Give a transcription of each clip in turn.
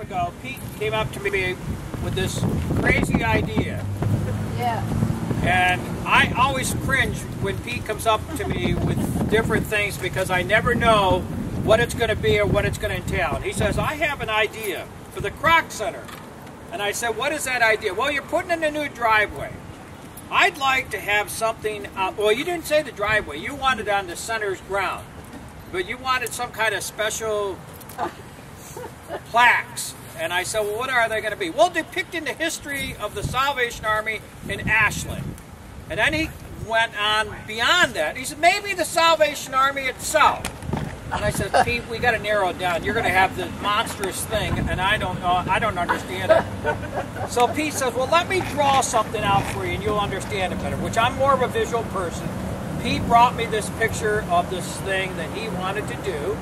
ago, Pete came up to me with this crazy idea. Yeah. And I always cringe when Pete comes up to me with different things because I never know what it's going to be or what it's going to entail. And he says, I have an idea for the Kroc Center. And I said, what is that idea? Well, you're putting in a new driveway. I'd like to have something, well, you didn't say the driveway. You wanted on the center's ground. But you wanted some kind of special plaques. And I said, well, what are they going to be? Well, depicting the history of the Salvation Army in Ashland. And then he went on beyond that. He said, maybe the Salvation Army itself. And I said, Pete, we got to narrow it down. You're going to have this monstrous thing, and I don't understand it. So Pete says, well, let me draw something out for you, and you'll understand it better, which I'm more of a visual person. Pete brought me this picture of this thing that he wanted to do.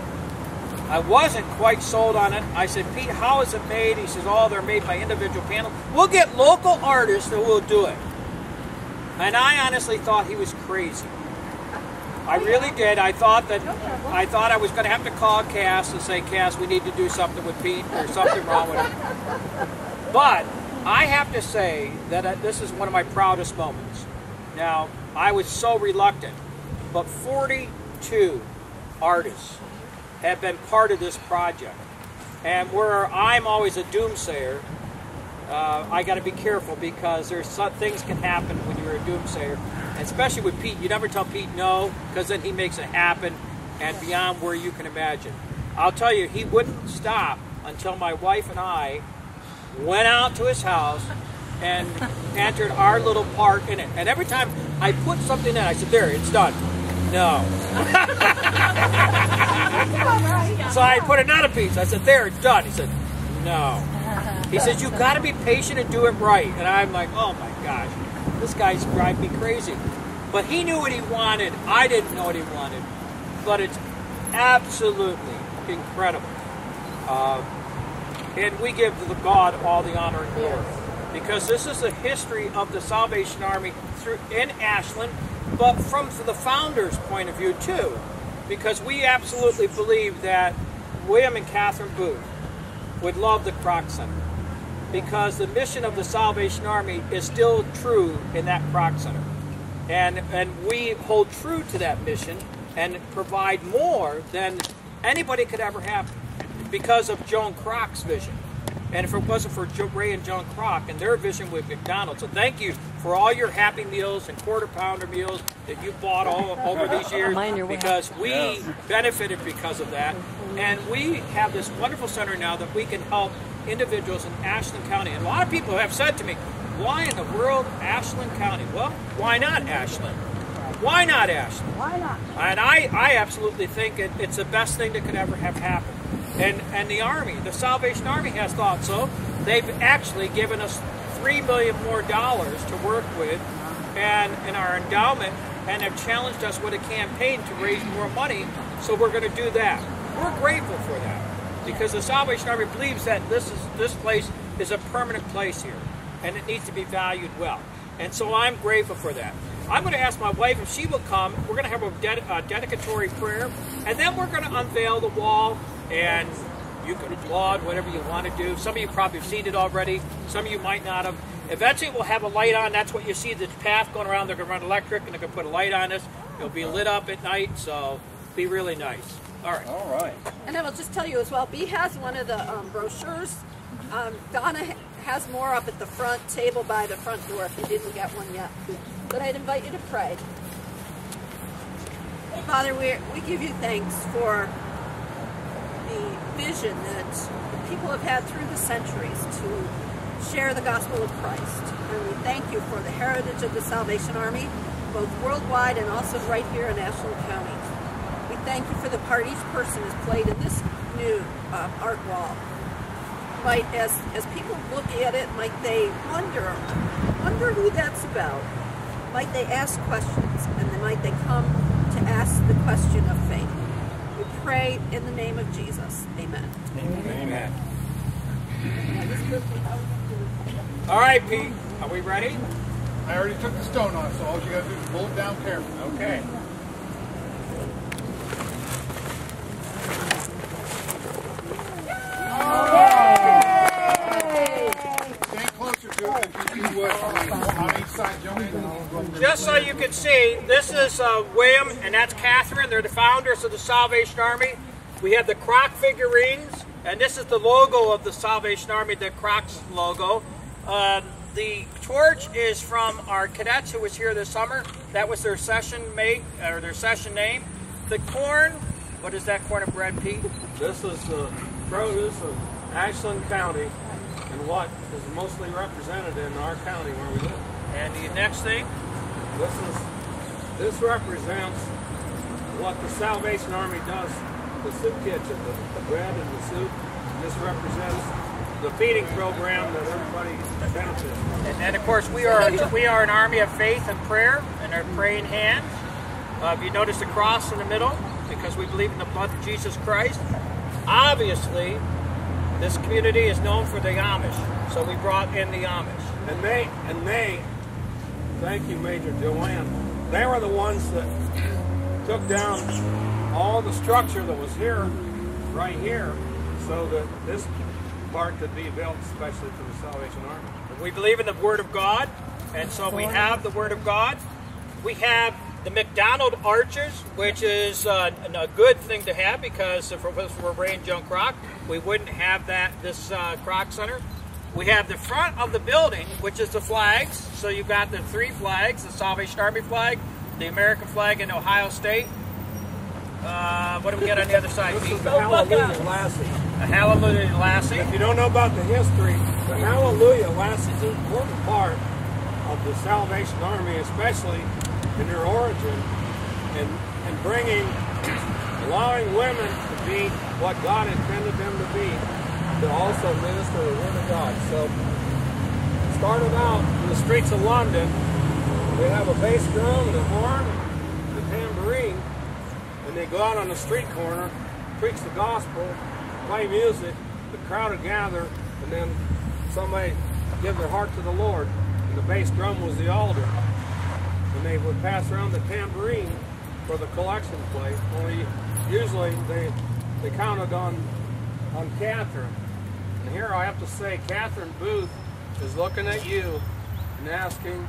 I wasn't quite sold on it. I said, Pete, how is it made? He says, oh, they're made by individual panels. We'll get local artists that will do it. And I honestly thought he was crazy. I really did. I thought I was going to have to call Cass and say, Cass, we need to do something with Pete. There's something wrong with him. But I have to say that this is one of my proudest moments. Now, I was so reluctant, but 42 artists have been part of this project. And where I'm always a doomsayer, I got to be careful because there's some things can happen when you're a doomsayer. Especially with Pete, you never tell Pete no, because then he makes it happen and beyond where you can imagine. I'll tell you, he wouldn't stop until my wife and I went out to his house and entered our little part in it. And every time I put something in, I said, there, it's done. No. So I put another piece. I said, there, it's done. He said, no. He says, you've got to be patient and do it right. And I'm like, oh my gosh. This guy's driving me crazy. But he knew what he wanted. I didn't know what he wanted. But it's absolutely incredible. And we give the God all the honor and glory. Because this is the history of the Salvation Army in Ashland, but from the founders' point of view, too. Because we absolutely believe that William and Catherine Booth would love the Kroc Center. Because the mission of the Salvation Army is still true in that Kroc Center. And we hold true to that mission and provide more than anybody could ever have because of Joan Kroc's vision. And if it wasn't for Ray and Joan Kroc and their vision with McDonald's, so thank you for all your Happy Meals and Quarter Pounder Meals that you bought all over these years because we benefited because of that. And we have this wonderful center now that we can help individuals in Ashland County. And a lot of people have said to me, why in the world Ashland County? Well, why not Ashland? Why not Ashland? Why not? And I absolutely think it's the best thing that could ever have happened. And the Army, the Salvation Army has thought so. They've actually given us $3 million more to work with and in our endowment, and have challenged us with a campaign to raise more money, so we're going to do that. We're grateful for that. Because the Salvation Army believes that this place is a permanent place here, and it needs to be valued well. And so I'm grateful for that. I'm going to ask my wife if she will come. We're going to have a dedicatory prayer, and then we're going to unveil the wall, and you can applaud whatever you want to do. Some of you probably have seen it already. Some of you might not have. Eventually, we'll have a light on. That's what you see, the path going around. They're going to run electric, and they're going to put a light on us. It'll be lit up at night, so it'll be really nice. All right. All right. And I will just tell you as well, Bee has one of the brochures. Donna has more up at the front table by the front door if you didn't get one yet. But I'd invite you to pray. Father, we give you thanks for the vision that the people have had through the centuries to share the gospel of Christ. And we thank you for the heritage of the Salvation Army, both worldwide and also right here in Ashland County. Thank you for the part each person has played in this new art wall. Might, as people look at it, might they wonder who that's about? Might they ask questions, and then might they come to ask the question of faith? We pray in the name of Jesus. Amen. Amen. Amen. All right, Pete. Are we ready? I already took the stone off, so all you got to do is pull it down carefully. Okay. Yeah. That's William and that's Catherine. They're the founders of the Salvation Army. We have the Kroc figurines, and this is the logo of the Salvation Army, the Kroc's logo. The torch is from our cadets who was here this summer. That was their session mate, or their session name. The corn, what is that corn of bread, Pete? This is the produce of Ashland County, and what is mostly represented in our county where we live. And the next thing? This represents what the Salvation Army does, the soup kitchen, the bread and the soup. This represents the feeding program that everybody benefits from. And then, of course, we are an army of faith and prayer, and our praying hands. If you notice the cross in the middle, because we believe in the blood of Jesus Christ. Obviously, this community is known for the Amish, so we brought in the Amish. And they thank you, Major Joanne, they were the ones that took down all the structure that was here, right here, so that this part could be built especially for the Salvation Army. We believe in the Word of God, and so we have the Word of God. We have the McDonald's archers, which is a good thing to have, because if it was for Ray and Joan Kroc, we wouldn't have that, this Kroc Center. We have the front of the building, which is the flags. So you've got the three flags, the Salvation Army flag, the American flag, and Ohio State. What do we get on the other side? This is the Hallelujah Lassie. The Hallelujah Lassie. If you don't know about the history, the Hallelujah Lassie is an important part of the Salvation Army, especially in their origin, and bringing, allowing women to be what God intended them to be, to also minister the Word of God. So, started out in the streets of London, they have a bass drum, the horn, the tambourine, and they go out on the street corner, preach the gospel, play music, the crowd would gather, and then somebody give their heart to the Lord, and the bass drum was the altar. And they would pass around the tambourine for the collection plate, only usually they counted on Catherine. And here I have to say, Catherine Booth is looking at you and asking,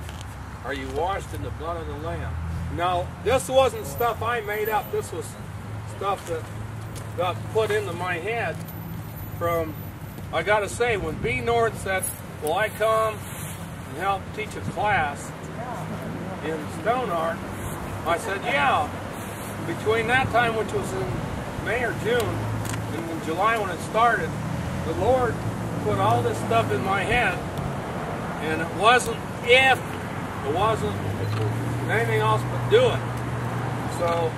are you washed in the blood of the Lamb? Now, this wasn't stuff I made up. This was stuff that got put into my head from, I gotta say, when B. North said, will I come and help teach a class in Stone Art? I said, yeah. Between that time, which was in May or June, and in July when it started, the Lord put all this stuff in my head, and it wasn't if, it wasn't anything else but do it. So,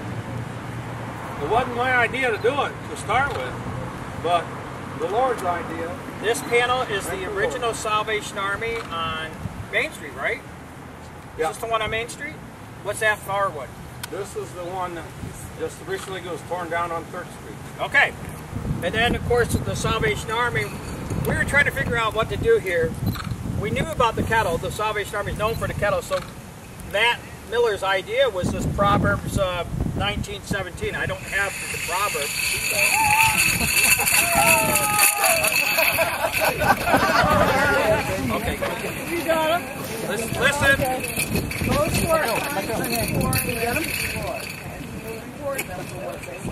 it wasn't my idea to do it to start with, but the Lord's idea. This panel is the original Salvation Army on Main Street, right? Yeah. Is this the one on Main Street? What's that far one? This is the one that just recently was torn down on 3rd Street. Okay. And then, of course, the Salvation Army, we were trying to figure out what to do here. We knew about the kettle. The Salvation Army is known for the kettle. So Matt Miller's idea was this Proverbs 19:17. I don't have the Proverbs. Okay. You got him. Listen. Okay. Close for it.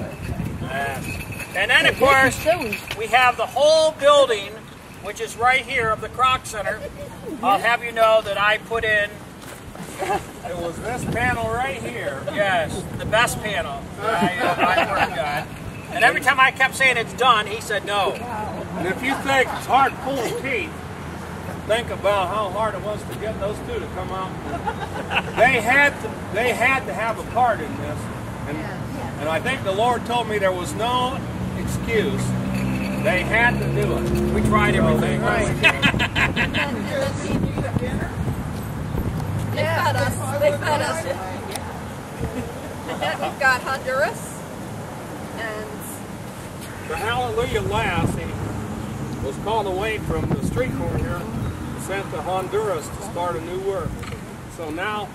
And then, of course, we have the whole building, which is right here, of the Kroc Center. I'll have you know that I put in... It was this panel right here. Yes, the best panel that I worked on. And every time I kept saying it's done, he said no. And if you think it's hard pulling teeth, think about how hard it was to get those two to come out. They had to have a part in this. And I think the Lord told me there was no excuse. They had to do it. We tried everything. Right. They fed us. And then we've got Honduras. And the Hallelujah Lassie was called away from the street corner here and sent to Honduras to start a new work. So now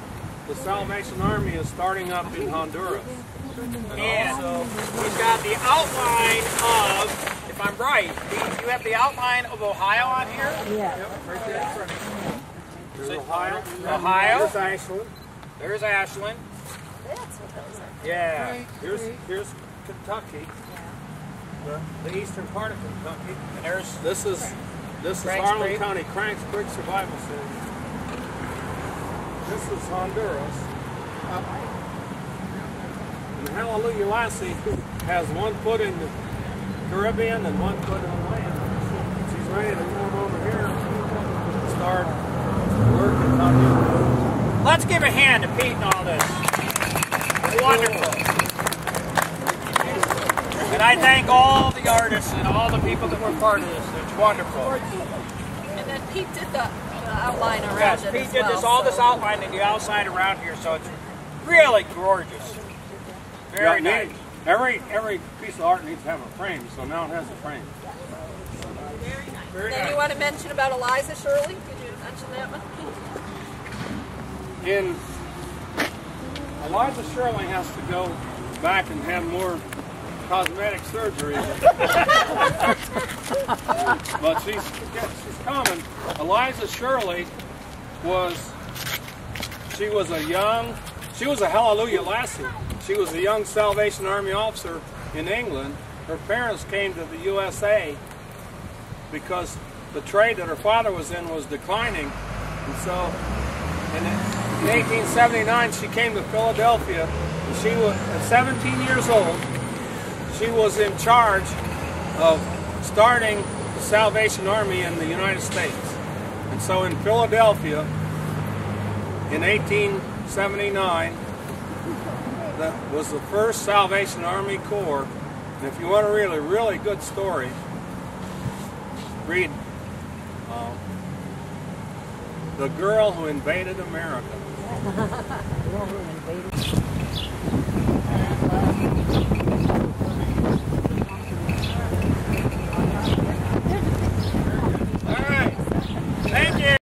the Salvation Army is starting up in Honduras. And also, we've got the outline of, if I'm right, you have the outline of Ohio on here? Yeah. Yep, right there in front of you. There's Ohio. There's Ashland. There's Ashland. Yeah. Creek, here's Kentucky. Yeah. The eastern part of Kentucky. And there's this is Harlan County Cranks Creek Survival Center. This is Honduras. And Hallelujah Lassie has one foot in the Caribbean and one foot on land. She's ready to come over here and start working on it. Let's give a hand to Pete and all this. It's wonderful. And I thank all the artists and all the people that were part of this. It's wonderful. And then Pete did the outline around it. Pete did this outline in the outside around here, so it's really gorgeous. Very nice. Every piece of art needs to have a frame, so now it has a frame. Very nice. Then you want to mention about Eliza Shirley? Could you mention that one? And Eliza Shirley has to go back and have more cosmetic surgery, but she's coming. Eliza Shirley was a Hallelujah Lassie. She was a young Salvation Army officer in England. Her parents came to the USA because the trade that her father was in was declining, and so in 1879 she came to Philadelphia. And she was at 17 years old. She was in charge of starting the Salvation Army in the United States. And so in Philadelphia, in 1879, that was the first Salvation Army Corps. And if you want a really, really good story, read The Girl Who Invaded America.